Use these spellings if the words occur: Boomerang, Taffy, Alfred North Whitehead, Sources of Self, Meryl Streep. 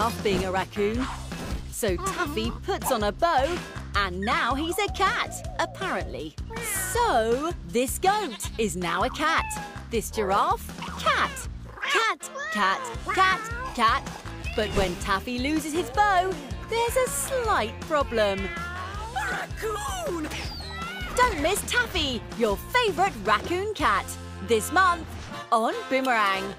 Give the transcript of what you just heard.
tough being a raccoon. So Taffy puts on a bow, and now he's a cat, apparently. So this goat is now a cat. This giraffe, cat. Cat, cat, cat, cat. But when Taffy loses his bow, there's a slight problem. Raccoon! Don't miss Taffy, your favourite raccoon cat. This month on Boomerang.